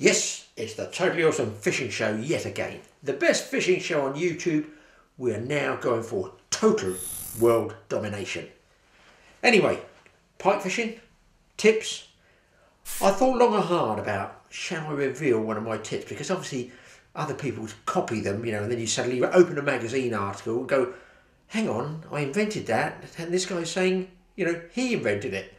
Yes, it's the Totally Awesome Fishing Show yet again. The best fishing show on YouTube. We are now going for total world domination. Anyway, pike fishing, tips. I thought long and hard about, shall I reveal one of my tips? Because obviously other people copy them, you know, and then you suddenly open a magazine article and go, hang on, I invented that, and this guy's saying, you know, he invented it.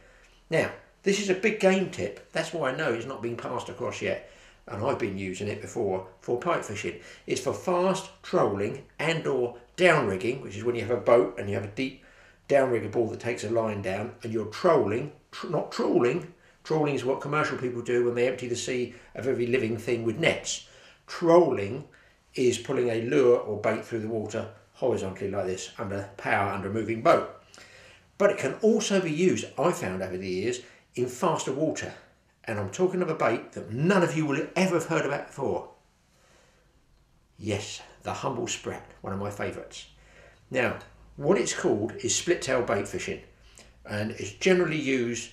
Now, this is a big game tip. That's why I know it's not been passed across yet, and I've been using it before for pike fishing. It's for fast trolling and or downrigging, which is when you have a boat and you have a deep downrigger ball that takes a line down and you're trolling, not trawling is what commercial people do when they empty the sea of every living thing with nets. Trolling is pulling a lure or bait through the water horizontally like this under power under a moving boat. But it can also be used, I found over the years, in faster water. And I'm talking of a bait that none of you will ever have heard about before. Yes, the humble sprat, one of my favourites. Now, what it's called is split-tail bait fishing, and it's generally used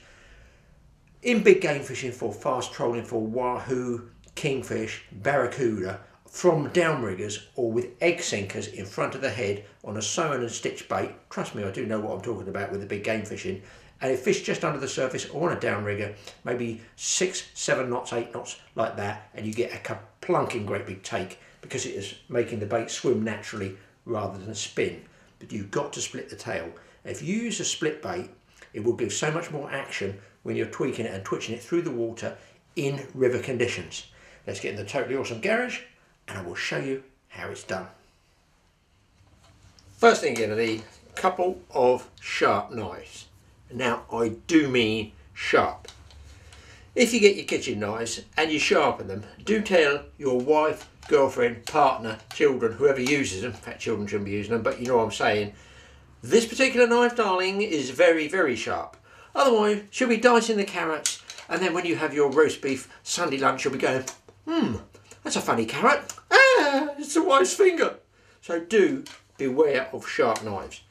in big game fishing for fast trolling for wahoo, kingfish, barracuda, from downriggers or with egg sinkers in front of the head on a sewn and stitch bait. Trust me, I do know what I'm talking about with the big game fishing. And it fished just under the surface or on a downrigger, maybe 6, 7 knots, 8 knots like that, and you get a plunking great big take because it is making the bait swim naturally rather than spin. But you've got to split the tail. If you use a split bait, it will give so much more action when you're tweaking it and twitching it through the water in river conditions. Let's get in the Totally Awesome garage and I will show you how it's done. First thing, you're going to need a couple of sharp knives. Now, I do mean sharp. If you get your kitchen knives and you sharpen them, do tell your wife, girlfriend, partner, children, whoever uses them. In fact, children shouldn't be using them, but you know what I'm saying. This particular knife, darling, is very, very sharp. Otherwise, she'll be dicing the carrots, and then when you have your roast beef Sunday lunch, you'll be going, that's a funny carrot. Ah, it's the wife's finger. So do beware of sharp knives.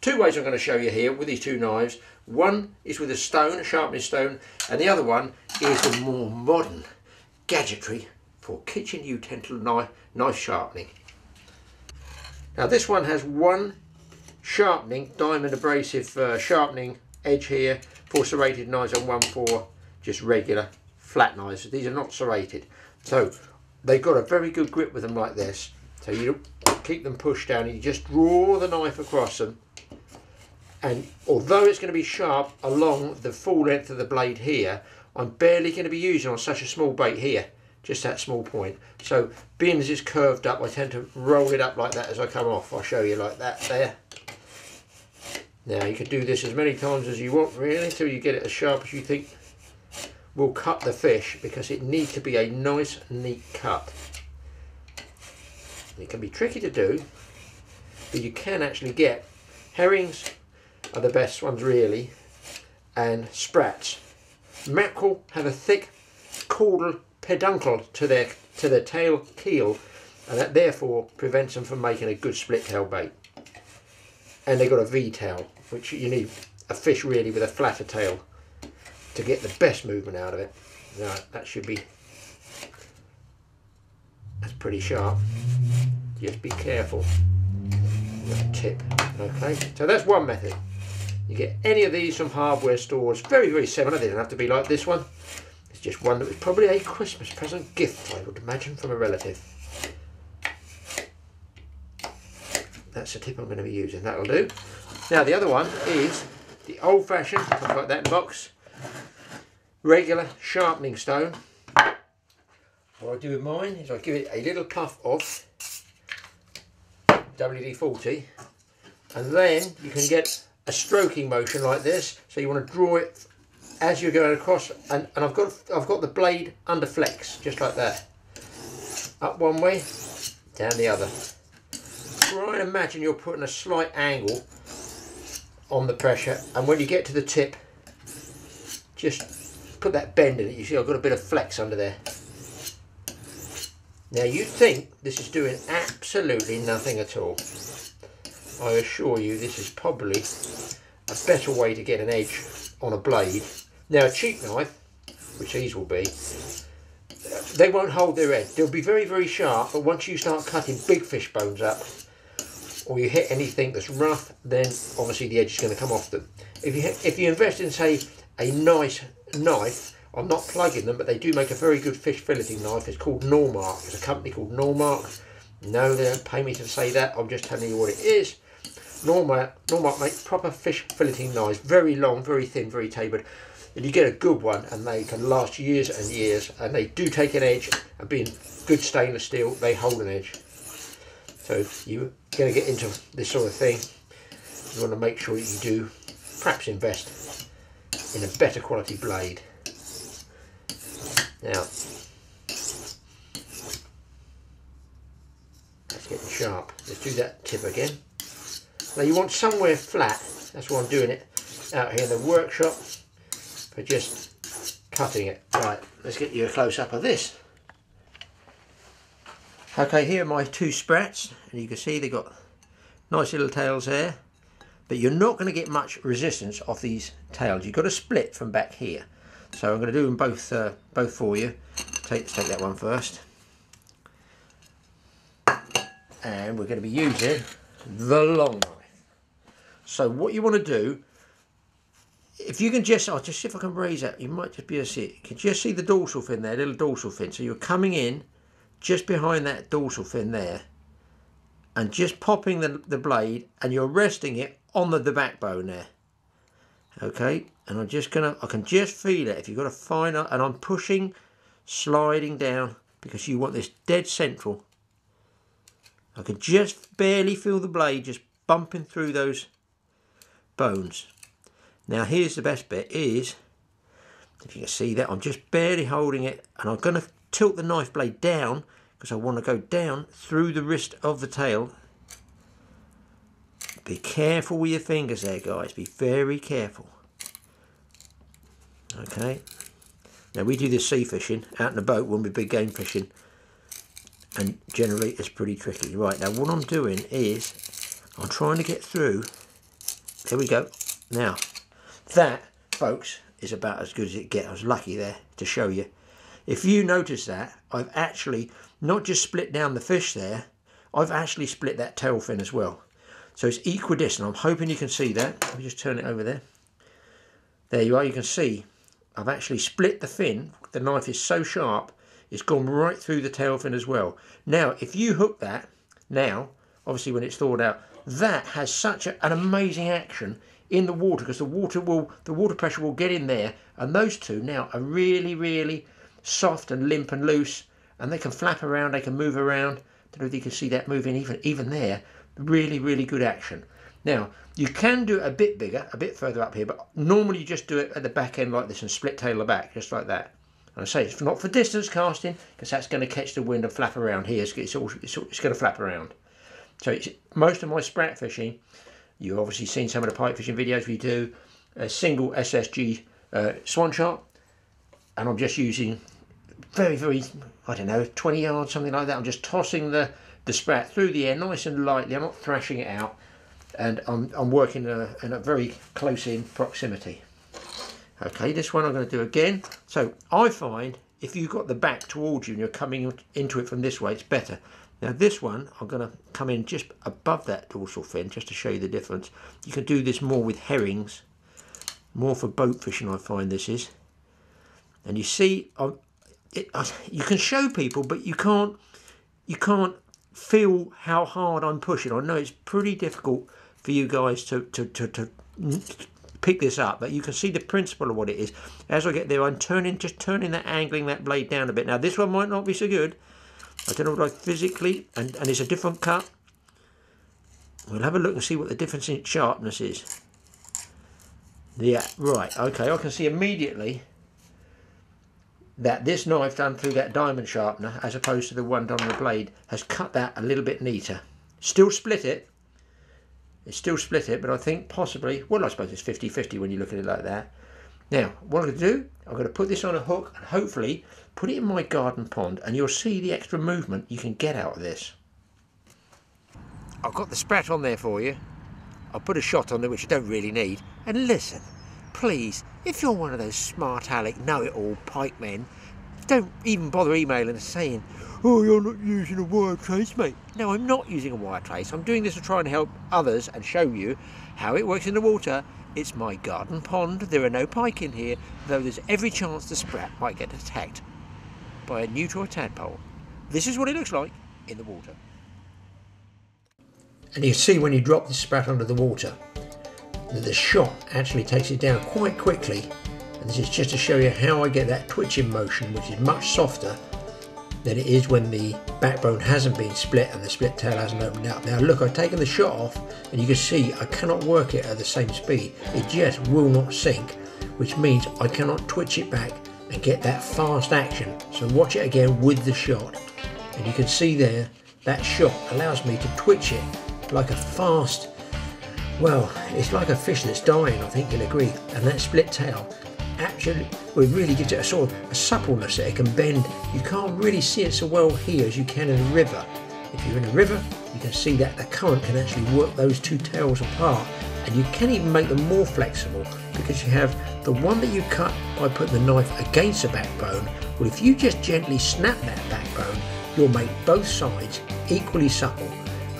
Two ways I'm going to show you here with these two knives. One is with a stone, a sharpening stone, and the other one is the more modern gadgetry for kitchen utensil knife sharpening. Now this one has one sharpening, diamond abrasive sharpening edge here for serrated knives and one for just regular flat knives. These are not serrated. So they've got a very good grip with them like this. So you keep them pushed down and you just draw the knife across them. And although it's going to be sharp along the full length of the blade here, I'm barely going to be using on such a small bait here, just that small point. So being as it's curved up, I tend to roll it up like that as I come off. I'll show you like that there. Now you can do this as many times as you want really until you get it as sharp as you think will cut the fish, because it needs to be a nice neat cut. It can be tricky to do, but you can actually get herrings are the best ones really, and sprats. Mackerel have a thick caudal peduncle to their tail keel, and that therefore prevents them from making a good split tail bait. And they've got a V tail, which you need a fish really with a flatter tail to get the best movement out of it. Right, that's pretty sharp. Just be careful with the tip. Okay, so that's one method. You get any of these from hardware stores, very, very similar. They don't have to be like this one. It's just one that was probably a Christmas present gift, I would imagine, from a relative. That's the tip I'm going to be using, that'll do. Now the other one is the old-fashioned, I've got that in box, regular sharpening stone. What I do with mine is I give it a little puff of WD-40, and then you can get a stroking motion like this, so you want to draw it as you're going across, and I've got the blade under flex, just like that. Up one way, down the other. Try and imagine you're putting a slight angle on the pressure, and when you get to the tip, just put that bend in it. You see I've got a bit of flex under there. Now you think this is doing absolutely nothing at all. I assure you this is probably a better way to get an edge on a blade. Now a cheap knife, which these will be, they won't hold their head. They'll be very, very sharp, but once you start cutting big fish bones up, or you hit anything that's rough, then obviously the edge is going to come off them. If you invest in, say, a nice knife, I'm not plugging them, but they do make a very good fish filleting knife. It's called Normark. It's a company called Normark. No, they don't pay me to say that. I'm just telling you what it is. Normark make proper fish filleting knives. Very long, very thin, very tapered. And you get a good one, and they can last years and years. And they do take an edge. And being good stainless steel, they hold an edge. So you're going to get into this sort of thing. You want to make sure that you do perhaps invest in a better quality blade. Now, that's getting sharp. Let's do that tip again. Now you want somewhere flat. That's why I'm doing it out here in the workshop, for just cutting it. Right, let's get you a close-up of this. Okay, here are my two sprats, and you can see they've got nice little tails there, but you're not going to get much resistance off these tails. You've got to split from back here. So I'm going to do them both for you. Let's take that one first. And we're going to be using the long knife. So what you want to do, if you can just, I'll just see if I can raise that. You might just be able to see it. You can just see the dorsal fin there, little dorsal fin. So you're coming in just behind that dorsal fin there, and just popping the blade, and you're resting it on the backbone there. Okay, and I can just feel it. If you've got a finer, and I'm pushing, sliding down, because you want this dead central. I can just barely feel the blade just bumping through those bones. Now here's the best bit is, if you can see that, I'm just barely holding it, and I'm going to tilt the knife blade down, because I want to go down through the wrist of the tail. Be careful with your fingers there, guys. Be very careful. Okay. Now, we do this sea fishing out in the boat when we're big game fishing. And generally, it's pretty tricky. Right, now what I'm doing is I'm trying to get through. There we go. Now, that, folks, is about as good as it gets. I was lucky there to show you. If you notice that, I've actually not just split down the fish there, I've actually split that tail fin as well. So it's equidistant. I'm hoping you can see that. Let me just turn it over there. There you are. You can see I've actually split the fin. The knife is so sharp, it's gone right through the tail fin as well. Now, if you hook that, now, obviously when it's thawed out, that has such an amazing action in the water, because the water pressure will get in there, and those two now are really, really soft and limp and loose, and they can flap around, they can move around. I don't know if you can see that moving even there. Really, really good action. Now, you can do it a bit bigger, a bit further up here, but normally you just do it at the back end like this and split tail the back, just like that. And I say it's not for distance casting, because that's going to catch the wind and flap around here. It's going to flap around. So most of my sprat fishing, you've obviously seen some of the pike fishing videos we do, a single SSG swan shot, and I'm just using very, very, I don't know, 20 yards, something like that. I'm just tossing the sprat through the air nice and lightly. I'm not thrashing it out, and I'm working in a very close in proximity. Okay, this one I'm going to do again. So I find if you've got the back towards you and you're coming into it from this way, it's better. Now this one I'm going to come in just above that dorsal fin, just to show you the difference. You can do this more with herrings, more for boat fishing, I find this is. And you see, you can show people, but you can't feel how hard I'm pushing. I know it's pretty difficult for you guys to pick this up, but you can see the principle of what it is. As I get there, I'm just turning that, angling that blade down a bit. Now this one might not be so good. I don't know what I physically, and it's a different cut. We'll have a look and see what the difference in sharpness is. Yeah, right, okay, I can see immediately that this knife done through that diamond sharpener, as opposed to the one done on the blade, has cut that a little bit neater. Still split it. It still split it, but I think possibly, well, I suppose it's 50-50 when you look at it like that. Now, what I'm going to do, I'm going to put this on a hook and hopefully put it in my garden pond, and you'll see the extra movement you can get out of this. I've got the sprat on there for you. I'll put a shot on there, which I don't really need. And listen, please, if you're one of those smart aleck know-it-all pike men, Don't even bother emailing and saying, oh, you're not using a wire trace, mate. No, I'm not using a wire trace. I'm doing this to try and help others and show you how it works in the water. It's my garden pond. There are no pike in here, though there's every chance the sprat might get attacked by a newt or a tadpole. This is what it looks like in the water. And you see when you drop the sprat under the water, that the shot actually takes it down quite quickly. And this is just to show you how I get that twitching motion, which is much softer than it is when the backbone hasn't been split and the split tail hasn't opened up. Now look, I've taken the shot off and you can see I cannot work it at the same speed. It just will not sink, which means I cannot twitch it back and get that fast action. So watch it again with the shot, and you can see there that shot allows me to twitch it like a fast, well, it's like a fish that's dying, I think you'll agree. And that split tail actually, well, it really gives it a sort of a suppleness that it can bend. You can't really see it so well here as you can in a river. If you're in a river, you can see that the current can actually work those two tails apart, and you can even make them more flexible because you have the one that you cut by putting the knife against the backbone. Well, if you just gently snap that backbone, you'll make both sides equally supple,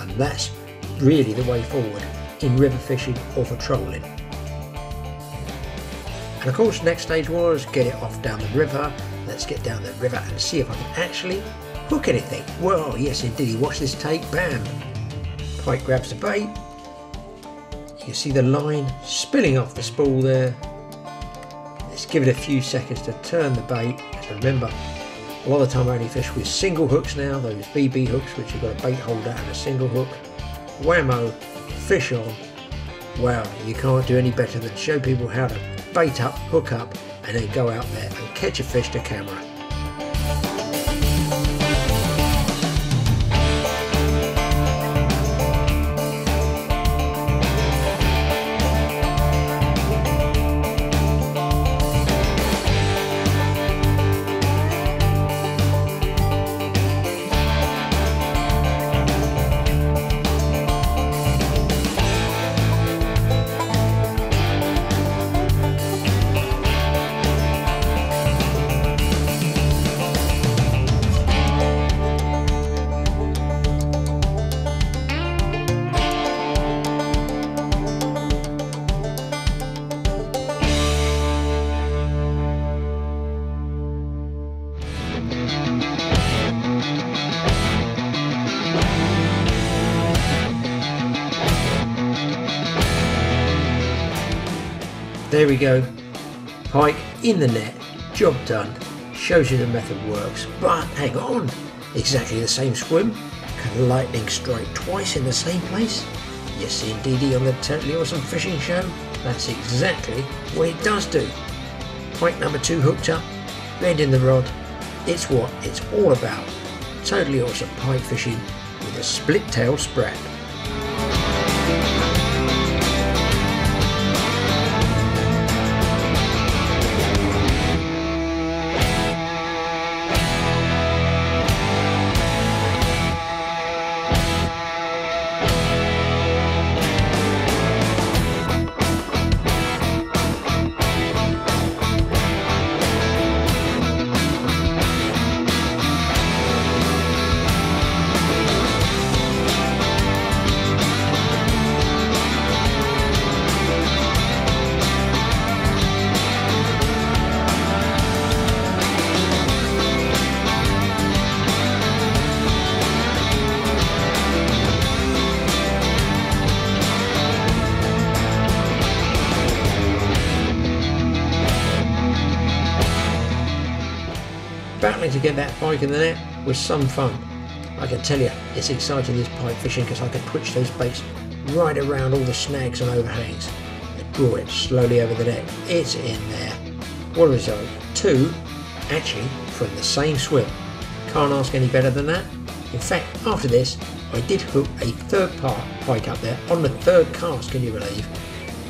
and that's really the way forward in river fishing or for trolling. And of course, next stage was get it off down the river. Let's get down the river and see if I can actually hook anything. Well, yes indeed, watch this take, bam. Pike grabs the bait. You can see the line spilling off the spool there. Let's give it a few seconds to turn the bait. Just remember, a lot of the time I only fish with single hooks now, those BB hooks, which have got a bait holder and a single hook. Whammo, fish on. Wow, you can't do any better than show people how to bait up, hook up, and then go out there and catch a fish to camera. There we go, pike in the net, job done, shows you the method works. But hang on, exactly the same swim, can lightning strike twice in the same place? Yes indeedy, on the Totally Awesome Fishing Show, that's exactly what it does do. Pike number two hooked up, bending the rod, it's what it's all about. Totally awesome pike fishing with a split tail sprat. Battling to get that pike in the net was some fun. I can tell you, it's exciting, this pike fishing, because I can twitch those baits right around all the snags and overhangs and draw it slowly over the net. It's in there. What a result. Two, actually, from the same swim. Can't ask any better than that. In fact, after this, I did hook a third pike up there on the third cast, can you believe?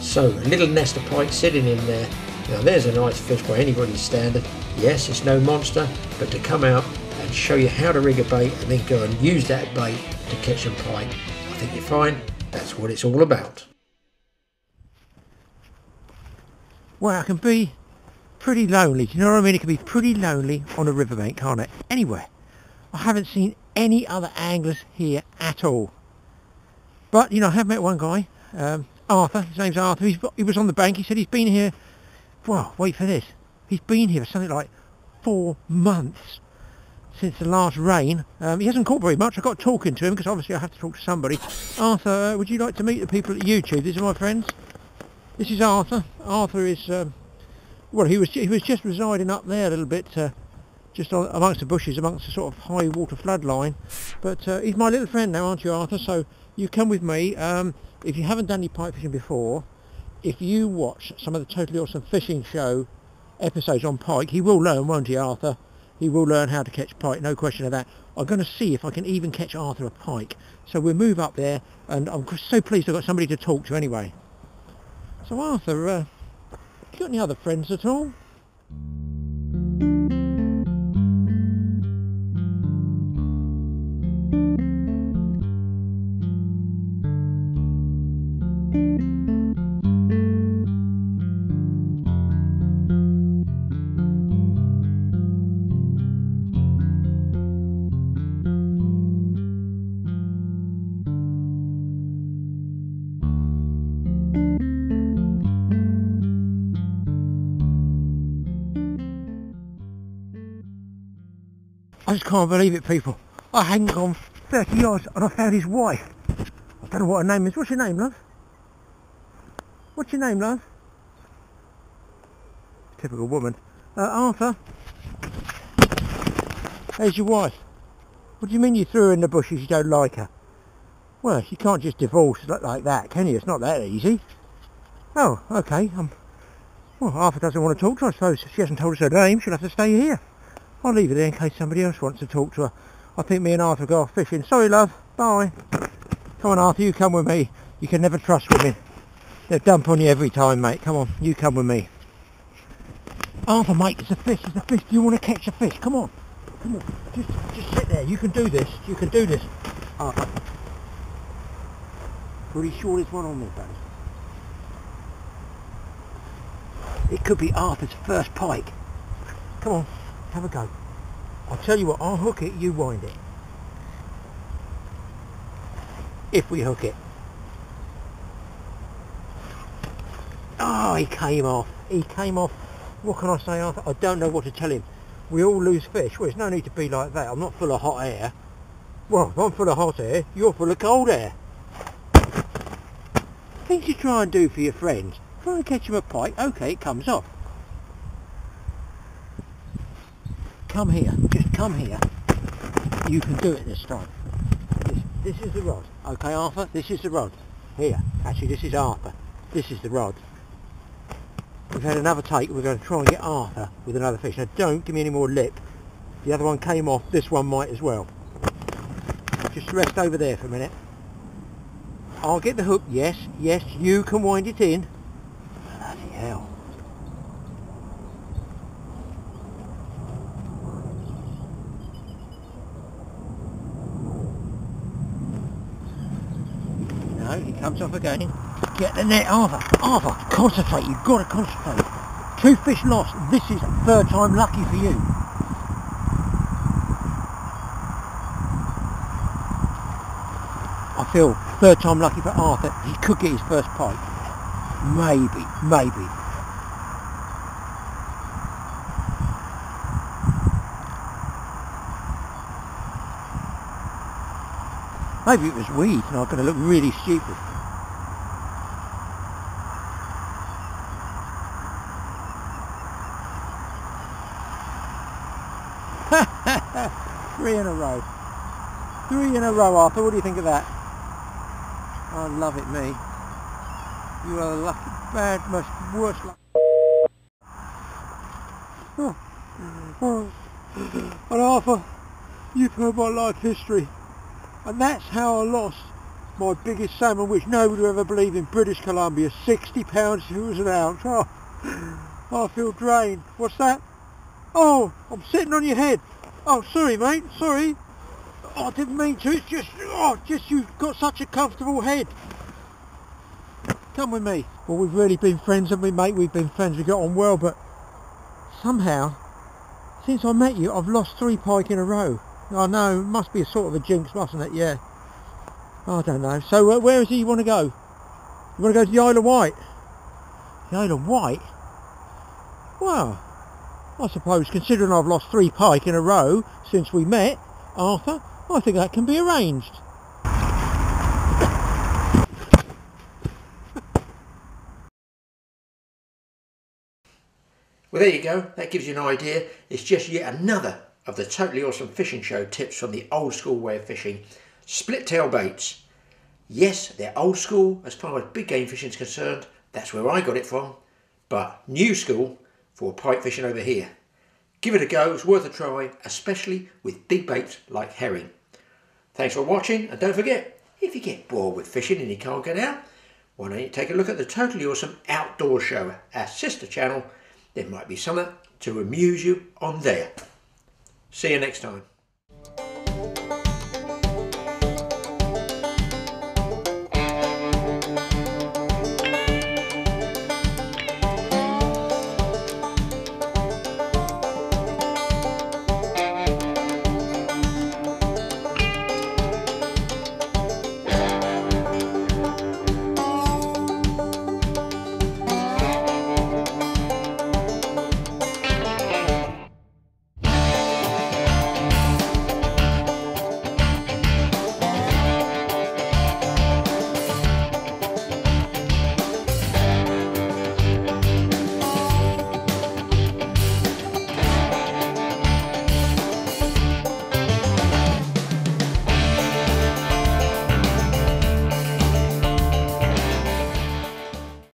So, a little nest of pike sitting in there. Now there's a nice fish by anybody's standard. Yes, it's no monster, but to come out and show you how to rig a bait and then go and use that bait to catch some pike, I think you'll find that's what it's all about. Wow, I can be pretty lonely. You know what I mean? It can be pretty lonely on a riverbank, can't it? Anyway, I haven't seen any other anglers here at all. But, you know, I have met one guy, Arthur. His name's Arthur. He was on the bank. He said he's been here, well, wait for this. He's been here for something like 4 months since the last rain. He hasn't caught very much. I got talking to him because obviously I have to talk to somebody. Arthur, would you like to meet the people at YouTube? These are my friends. This is Arthur. Arthur is, well, he was just residing up there a little bit, just on, amongst the bushes, amongst the sort of high water flood line. But he's my little friend now, aren't you, Arthur? So you come with me. If you haven't done any pike fishing before, if you watch some of the Totally Awesome Fishing Show episodes on pike, he will learn, won't he, Arthur? He will learn how to catch pike, no question of that. I'm going to see if I can even catch Arthur a pike. So we'll move up there, and I'm so pleased I've got somebody to talk to anyway. So Arthur, you got any other friends at all? I just can't believe it, people. I hadn't gone 30 yards and I found his wife. I don't know what her name is. What's your name, love? What's your name, love? Typical woman. Arthur, there's your wife. What do you mean you threw her in the bushes, you don't like her? Well, you can't just divorce like that, can you? It's not that easy. Oh, okay. Well, Arthur doesn't want to talk to her, I suppose. She hasn't told us her name. She'll have to stay here. I'll leave it there in case somebody else wants to talk to her. I think me and Arthur go off fishing. Sorry, love. Bye. Come on, Arthur. You come with me. You can never trust women. They'll dump on you every time, mate. Come on. You come with me. Arthur, mate, it's a fish. It's a fish. Do you want to catch a fish? Come on. Come on. Just sit there. You can do this. You can do this. Arthur. Pretty sure there's one on there, buddy. It could be Arthur's first pike. Come on. Have a go. I'll tell you what, I'll hook it, you wind it. If we hook it. Oh, he came off. He came off. What can I say, Arthur? I don't know what to tell him. We all lose fish. Well, there's no need to be like that. I'm not full of hot air. Well, if I'm full of hot air, you're full of cold air. Things you try and do for your friends. Try and catch him a pike. Okay, it comes off. Come here, just come here. You can do it this time. This is the rod. Okay, Arthur, this is the rod. Here, actually this is Arthur. This is the rod. We've had another take, we're going to try and get Arthur with another fish. Now don't give me any more lip. The other one came off, this one might as well. Just rest over there for a minute. I'll get the hook, yes, yes, you can wind it in. Bloody hell. He comes off again. Get the net, Arthur. Arthur, concentrate. You've got to concentrate. 2 fish lost. This is third time lucky for you. I feel third time lucky for Arthur. He could get his first pike. Maybe, maybe. Maybe it was weed and I'm going to look really stupid. Three in a row. 3 in a row, Arthur. What do you think of that? I love it, me. You are lucky. Bad, most worst luck. And Arthur, you've heard my life history. And that's how I lost my biggest salmon, which nobody would ever believe in British Columbia. 60 pounds if it was an ounce. Oh, I feel drained. What's that? Oh, I'm sitting on your head. Oh, sorry, mate. Sorry. Oh, I didn't mean to. It's just, oh, just you've got such a comfortable head. Come with me. Well, we've really been friends, haven't we, mate? We've been friends. We got on well, but somehow, since I met you, I've lost 3 pike in a row. I know, must be a sort of a jinx, mustn't it? Yeah. I don't know. So where is it you want to go? You want to go to the Isle of Wight? The Isle of Wight? Well, I suppose considering I've lost 3 pike in a row since we met, Arthur, I think that can be arranged. Well, there you go. That gives you an idea. It's just yet another of the Totally Awesome Fishing Show tips from the old school way of fishing. Split tail baits. Yes, they're old school as far as big game fishing is concerned. That's where I got it from. But new school for pike fishing over here. Give it a go. It's worth a try, especially with big baits like herring. Thanks for watching, and don't forget, if you get bored with fishing and you can't get out, why don't you take a look at the Totally Awesome Outdoor Show, our sister channel. There might be something to amuse you on there. See you next time.